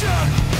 Revolution!